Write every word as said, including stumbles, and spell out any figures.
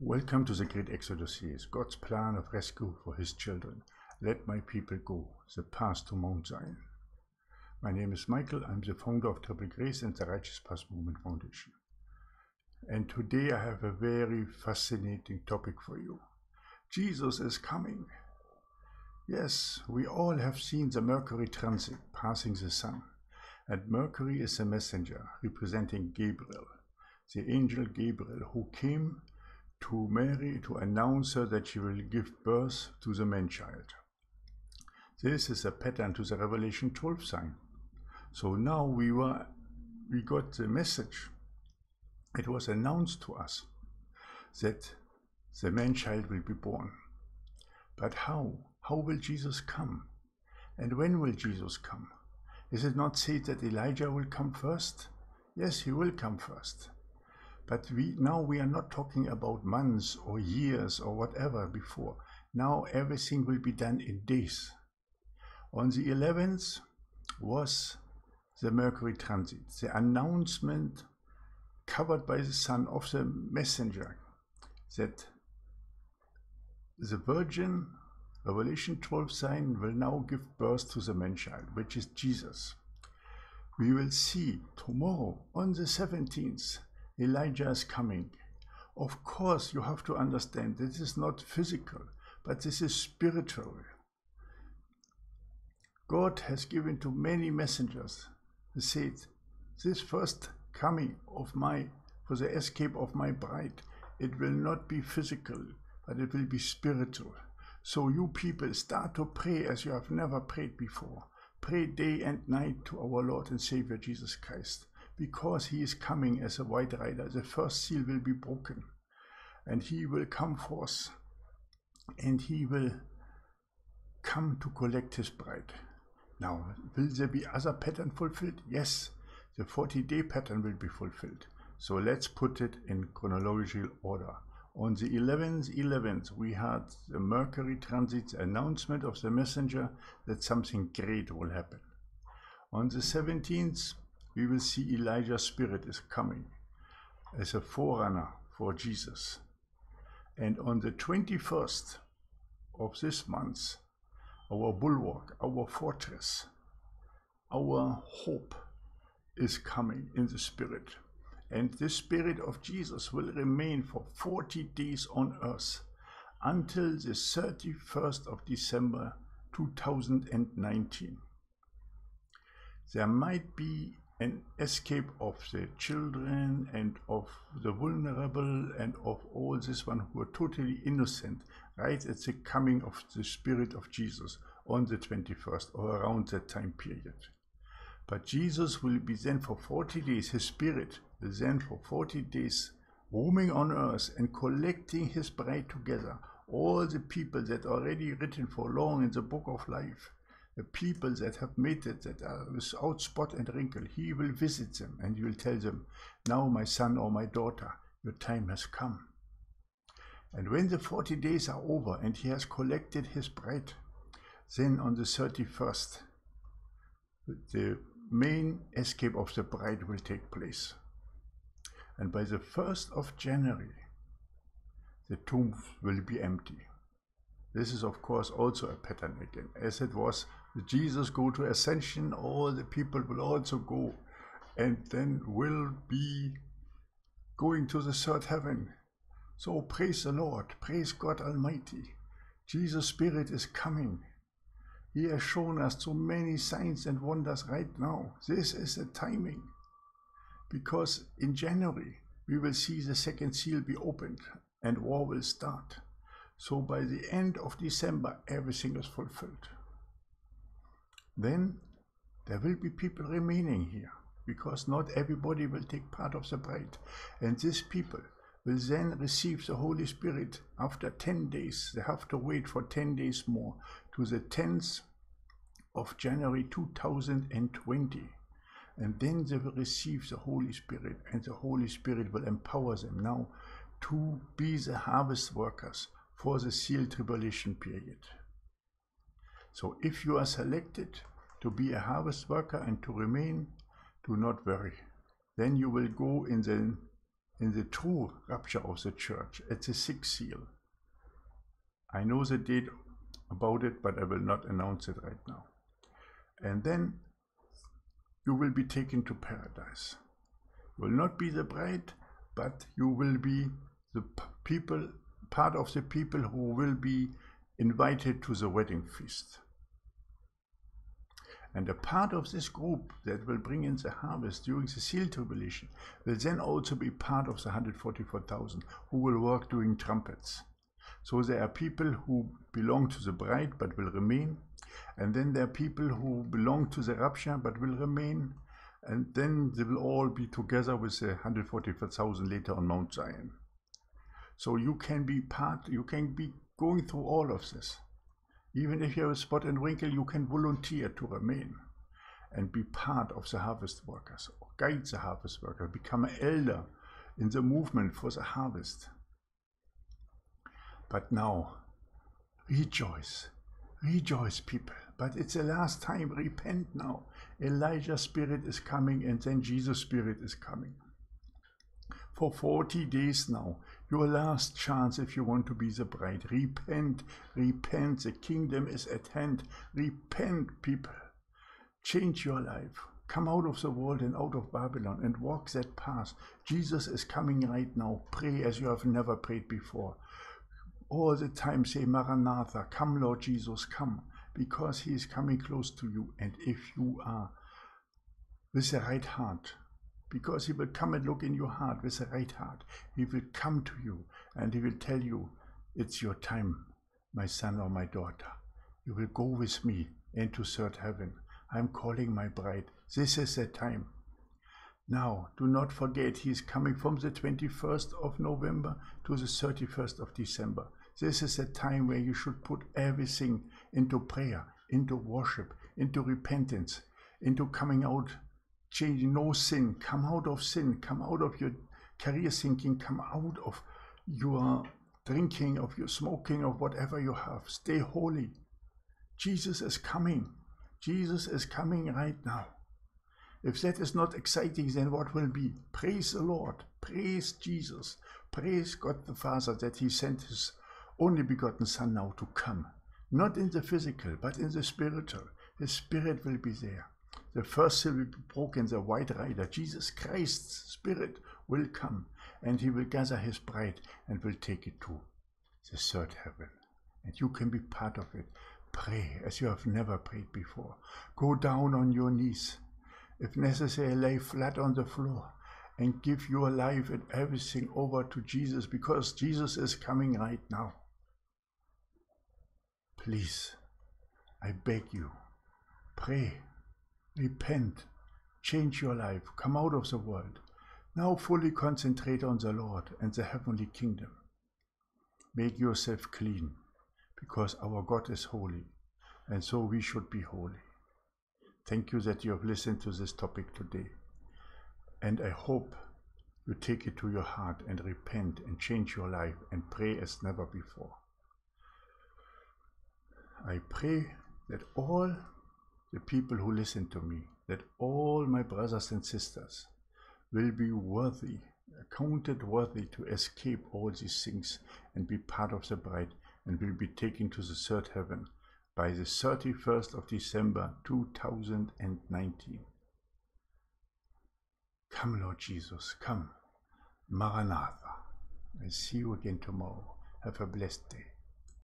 Welcome to the Great Exodus series, God's plan of rescue for his children. Let my people go, the path to Mount Zion. My name is Michael. I'm the founder of Triple Grace and the Righteous Path Movement Foundation. And today I have a very fascinating topic for you. Jesus is coming. Yes, we all have seen the Mercury transit passing the sun. And Mercury is a messenger representing Gabriel, the angel Gabriel, who came to Mary to announce her that she will give birth to the man-child. This is a pattern to the Revelation twelve sign. So now we were, we got the message. It was announced to us that the man-child will be born. But how? How will Jesus come? And when will Jesus come? Is it not said that Elijah will come first? Yes, he will come first. But we now we are not talking about months or years or whatever before. Now everything will be done in days. On the eleventh was the Mercury transit, the announcement covered by the sun of the messenger that the virgin, Revelation twelve sign, will now give birth to the man-child, which is Jesus. We will see tomorrow on the seventeenth Elijah is coming. Of course, you have to understand this is not physical, but this is spiritual. God has given to many messengers the said, this first coming of my, for the escape of my bride, it will not be physical, but it will be spiritual. So you people start to pray as you have never prayed before. Pray day and night to our Lord and Savior Jesus Christ, because he is coming as a white rider. The first seal will be broken, and he will come forth, and he will come to collect his bride. Now, will there be other pattern fulfilled? Yes, the forty-day pattern will be fulfilled. So let's put it in chronological order. On the eleventh, eleventh, we had the Mercury transit announcement of the messenger that something great will happen. On the seventeenth, we will see Elijah's spirit is coming as a forerunner for Jesus. And on the twenty-first of this month, our bulwark, our fortress, our hope is coming in the spirit. And this spirit of Jesus will remain for forty days on earth until the thirty-first of December two thousand nineteen. There might be an escape of the children and of the vulnerable and of all this one who are totally innocent, right at the coming of the Spirit of Jesus on the twenty-first or around that time period. But Jesus will be then for forty days, his Spirit will then for forty days roaming on earth and collecting his bride together, all the people that are already written for long in the book of life. The people that have made it, that are without spot and wrinkle, he will visit them and he will tell them, now my son or my daughter, your time has come. And when the forty days are over and he has collected his bride, then on the thirty-first, the main escape of the bride will take place. And by the first of January, the tomb will be empty. This is of course also a pattern again, as it was Jesus go to ascension, all the people will also go and then will be going to the third heaven. So praise the Lord, praise God Almighty. Jesus' Spirit is coming. He has shown us so many signs and wonders right now. This is the timing, because in January we will see the second seal be opened and war will start. So by the end of December, everything is fulfilled. Then there will be people remaining here, because not everybody will take part of the bride. And these people will then receive the Holy Spirit after ten days. They have to wait for ten days more to the tenth of January two thousand twenty. And then they will receive the Holy Spirit, and the Holy Spirit will empower them now to be the harvest workers for the seal tribulation period. So if you are selected to be a harvest worker and to remain, do not worry. Then you will go in the in the true rapture of the church at the sixth seal. I know the date about it, but I will not announce it right now. And then you will be taken to paradise. You will not be the bride, but you will be the people, part of the people who will be invited to the wedding feast. And a part of this group that will bring in the harvest during the seal tribulation will then also be part of the one hundred forty-four thousand who will work doing trumpets. So there are people who belong to the bride but will remain, and then there are people who belong to the rapture but will remain, and then they will all be together with the one hundred forty-four thousand later on Mount Zion. So you can be part, you can be going through all of this. Even if you have a spot and wrinkle, you can volunteer to remain and be part of the harvest workers, or guide the harvest workers, become an elder in the movement for the harvest. But now, rejoice, rejoice people, but it's the last time, repent now. Elijah's spirit is coming, and then Jesus' spirit is coming. For forty days now, your last chance if you want to be the bride. Repent, repent, the kingdom is at hand. Repent, people. Change your life. Come out of the world and out of Babylon and walk that path. Jesus is coming right now. Pray as you have never prayed before. All the time say, Maranatha, come Lord Jesus, come. Because he is coming close to you. And if you are with the right heart, because he will come and look in your heart with the right heart. He will come to you and he will tell you, it's your time, my son or my daughter. You will go with me into third heaven. I'm calling my bride. This is the time. Now, do not forget, he is coming from the twenty-first of November to the thirty-first of December. This is the time where you should put everything into prayer, into worship, into repentance, into coming out. Change no sin, come out of sin, come out of your career thinking, come out of your drinking, of your smoking, of whatever you have. Stay holy. Jesus is coming. Jesus is coming right now. If that is not exciting, then what will be? Praise the Lord. Praise Jesus. Praise God the Father that he sent his only begotten Son now to come. Not in the physical, but in the spiritual. His spirit will be there. The first seal will be broken, the white rider, Jesus Christ's spirit will come, and he will gather his bride and will take it to the third heaven. And you can be part of it. Pray as you have never prayed before. Go down on your knees. If necessary, lay flat on the floor and give your life and everything over to Jesus, because Jesus is coming right now. Please, I beg you, pray. Repent, change your life, come out of the world. Now fully concentrate on the Lord and the heavenly kingdom. Make yourself clean, because our God is holy, and so we should be holy. Thank you that you have listened to this topic today, and I hope you take it to your heart and repent and change your life and pray as never before. I pray that all the people who listen to me, that all my brothers and sisters will be worthy, accounted worthy to escape all these things and be part of the bride and will be taken to the third heaven by the thirty-first of December two thousand nineteen. Come, Lord Jesus, come. Maranatha. I see you again tomorrow. Have a blessed day.